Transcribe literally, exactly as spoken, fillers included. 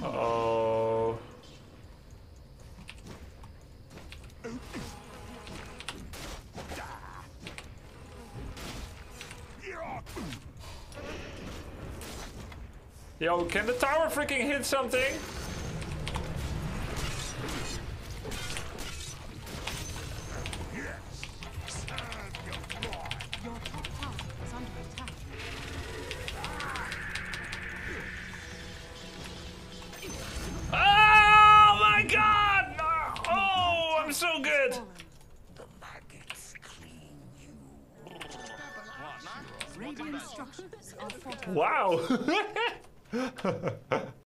Oh. Yo, can the tower freaking hit something? Wow.